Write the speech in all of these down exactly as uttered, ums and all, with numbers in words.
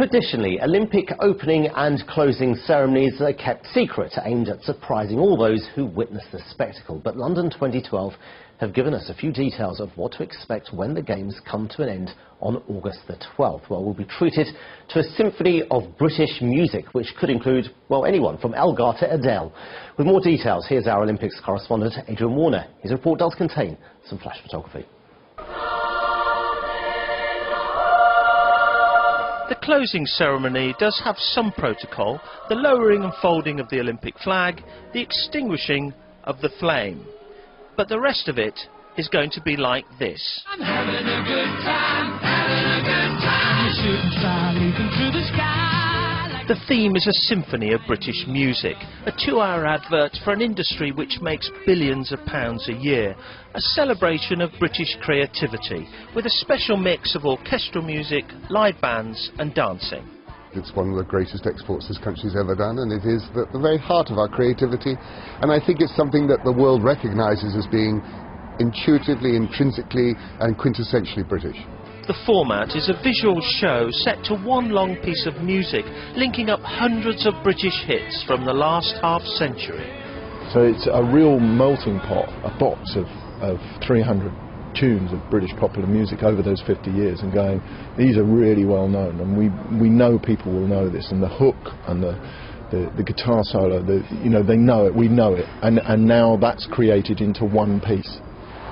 Traditionally, Olympic opening and closing ceremonies are kept secret, aimed at surprising all those who witness the spectacle. But London twenty twelve have given us a few details of what to expect when the Games come to an end on August the twelfth. Well, we'll be treated to a symphony of British music, which could include, well, anyone from Elgar to Adele. With more details, here's our Olympics correspondent, Adrian Warner. His report does contain some flash photography. The closing ceremony does have some protocol, the lowering and folding of the Olympic flag, the extinguishing of the flame. But the rest of it is going to be like this. I'm having a good time, having a good time. You shouldn't try leaping through the sky. Like the theme is a symphony of British music, a two-hour advert for an industry which makes billions of pounds a year, a celebration of British creativity, with a special mix of orchestral music, live bands and dancing. It's one of the greatest exports this country's ever done, and it is the, the very heart of our creativity, and I think it's something that the world recognises as being intuitively, intrinsically and quintessentially British. The format is a visual show set to one long piece of music, linking up hundreds of British hits from the last half century. So it's a real melting pot, a box of, of three hundred tunes of British popular music over those fifty years, and going, these are really well known, and we we know people will know this, and the hook and the the, the guitar solo, the, you know, they know it, we know it, and and now that's created into one piece.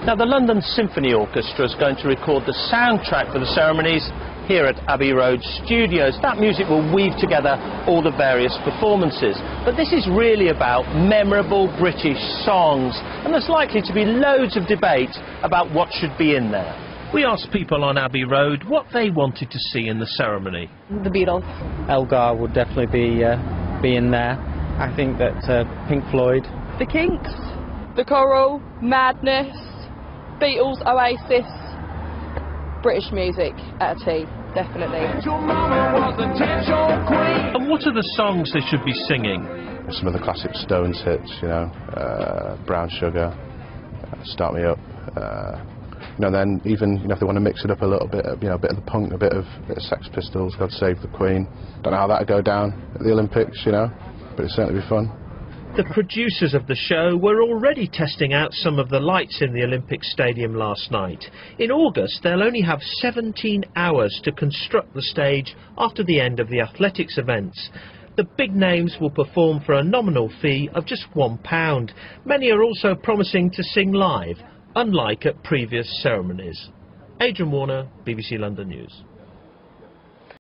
Now the London Symphony Orchestra is going to record the soundtrack for the ceremonies here at Abbey Road Studios. That music will weave together all the various performances. But this is really about memorable British songs, and there's likely to be loads of debate about what should be in there. We asked people on Abbey Road what they wanted to see in the ceremony. The Beatles. Elgar would definitely be, uh, be in there. I think that uh, Pink Floyd. The Kinks. The Coral. Madness. Beatles. Oasis. British music at a T, definitely. And what are the songs they should be singing? Some of the classic Stones hits, you know, uh, Brown Sugar, uh, Start Me Up. Uh, you know, then even, you know, if they want to mix it up a little bit, you know, a bit of the punk, a bit of, a bit of Sex Pistols, God Save the Queen. Don't know how that'll go down at the Olympics, you know, but it'll certainly be fun. The producers of the show were already testing out some of the lights in the Olympic Stadium last night. In August, they'll only have seventeen hours to construct the stage after the end of the athletics events. The big names will perform for a nominal fee of just one pound. Many are also promising to sing live, unlike at previous ceremonies. Adrian Warner, B B C London News.